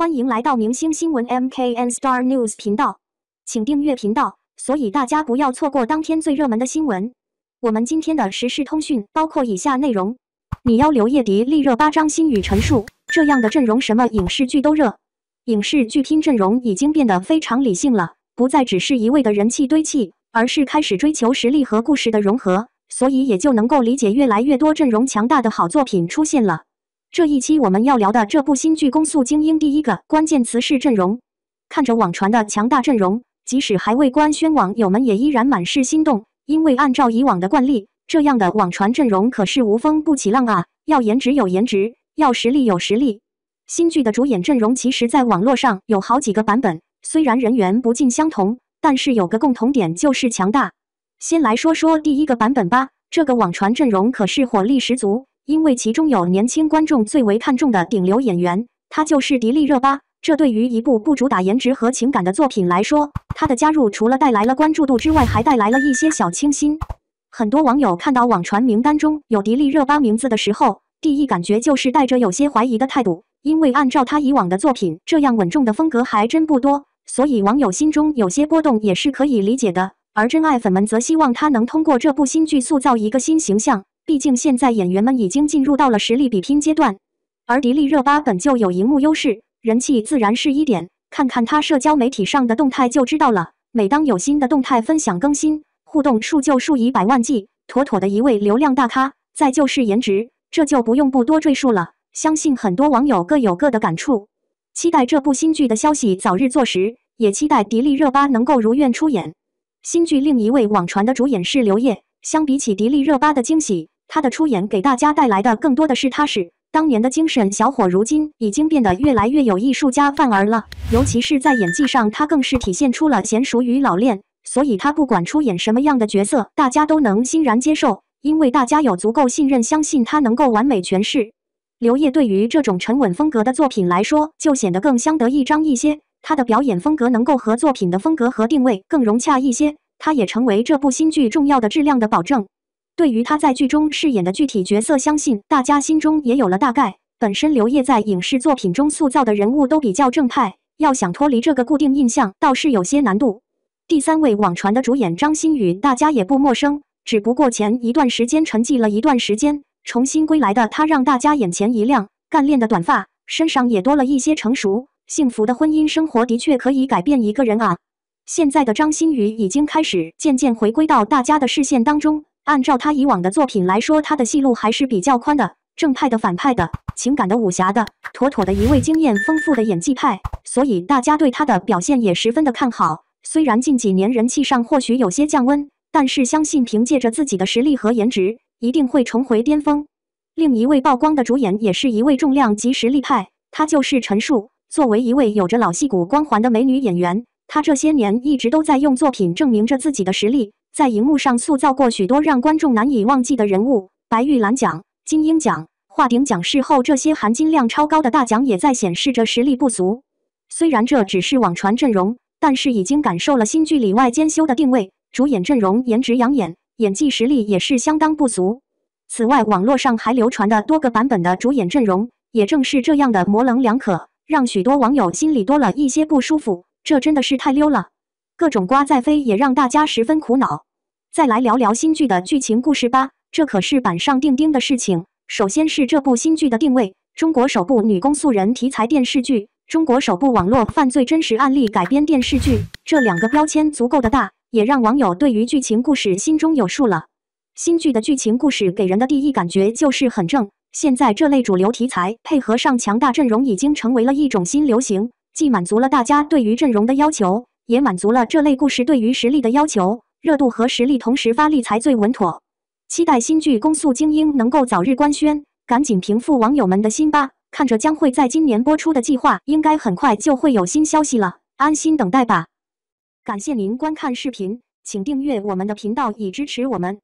欢迎来到明星新闻 MKN Star News 频道，请订阅频道，所以大家不要错过当天最热门的新闻。我们今天的时事通讯包括以下内容：你要刘烨迪力热巴、张馨予、陈数这样的阵容，什么影视剧都热。影视剧拼阵容已经变得非常理性了，不再只是一味的人气堆砌，而是开始追求实力和故事的融合，所以也就能够理解越来越多阵容强大的好作品出现了。 这一期我们要聊的这部新剧《攻速精英》，第一个关键词是阵容。看着网传的强大阵容，即使还未官宣，网友们也依然满是心动。因为按照以往的惯例，这样的网传阵容可是无风不起浪啊！要颜值有颜值，要实力有实力。新剧的主演阵容其实在网络上有好几个版本，虽然人员不尽相同，但是有个共同点就是强大。先来说说第一个版本吧，这个网传阵容可是火力十足。 因为其中有年轻观众最为看重的顶流演员，她就是迪丽热巴。这对于一部不主打颜值和情感的作品来说，她的加入除了带来了关注度之外，还带来了一些小清新。很多网友看到网传名单中有迪丽热巴名字的时候，第一感觉就是带着有些怀疑的态度，因为按照她以往的作品，这样稳重的风格还真不多，所以网友心中有些波动也是可以理解的。而真爱粉们则希望她能通过这部新剧塑造一个新形象。 毕竟现在演员们已经进入到了实力比拼阶段，而迪丽热巴本就有荧幕优势，人气自然是一点。看看她社交媒体上的动态就知道了，每当有新的动态分享更新，互动数就数以百万计，妥妥的一位流量大咖。再就是颜值，这就不用不多赘述了，相信很多网友各有各的感触。期待这部新剧的消息早日坐实，也期待迪丽热巴能够如愿出演。新剧另一位网传的主演是刘烨，相比起迪丽热巴的惊喜。 他的出演给大家带来的更多的是踏实。当年的精神小伙，如今已经变得越来越有艺术家范儿了。尤其是在演技上，他更是体现出了娴熟与老练。所以他不管出演什么样的角色，大家都能欣然接受，因为大家有足够信任，相信他能够完美诠释。刘烨对于这种沉稳风格的作品来说，就显得更相得益彰一些。他的表演风格能够和作品的风格和定位更融洽一些，他也成为这部新剧重要的质量的保证。 对于他在剧中饰演的具体角色，相信大家心中也有了大概。本身刘烨在影视作品中塑造的人物都比较正派，要想脱离这个固定印象，倒是有些难度。第三位网传的主演张馨予，大家也不陌生，只不过前一段时间沉寂了一段时间，重新归来的她让大家眼前一亮。干练的短发，身上也多了一些成熟。幸福的婚姻生活的确可以改变一个人啊！现在的张馨予已经开始渐渐回归到大家的视线当中。 按照他以往的作品来说，他的戏路还是比较宽的，正派的、反派的、情感的、武侠的，妥妥的一位经验丰富的演技派。所以大家对他的表现也十分的看好。虽然近几年人气上或许有些降温，但是相信凭借着自己的实力和颜值，一定会重回巅峰。另一位曝光的主演也是一位重量级实力派，她就是陈数。作为一位有着老戏骨光环的美女演员，她这些年一直都在用作品证明着自己的实力。 在荧幕上塑造过许多让观众难以忘记的人物，白玉兰奖、金鹰奖、华鼎奖、视后这些含金量超高的大奖也在显示着实力不俗。虽然这只是网传阵容，但是已经感受了新剧里外兼修的定位。主演阵容颜值养眼，演技实力也是相当不俗。此外，网络上还流传的多个版本的主演阵容，也正是这样的模棱两可，让许多网友心里多了一些不舒服。这真的是太溜了，各种瓜在飞，也让大家十分苦恼。 再来聊聊新剧的剧情故事吧，这可是板上钉钉的事情。首先是这部新剧的定位，中国首部女公诉人题材电视剧，中国首部网络犯罪真实案例改编电视剧，这两个标签足够的大，也让网友对于剧情故事心中有数了。新剧的剧情故事给人的第一感觉就是很正，现在这类主流题材配合上强大阵容，已经成为了一种新流行，既满足了大家对于阵容的要求，也满足了这类故事对于实力的要求。 热度和实力同时发力才最稳妥，期待新剧《攻速精英》能够早日官宣，赶紧平复网友们的心吧。看着将会在今年播出的计划，应该很快就会有新消息了，安心等待吧。感谢您观看视频，请订阅我们的频道以支持我们。